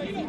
Allez,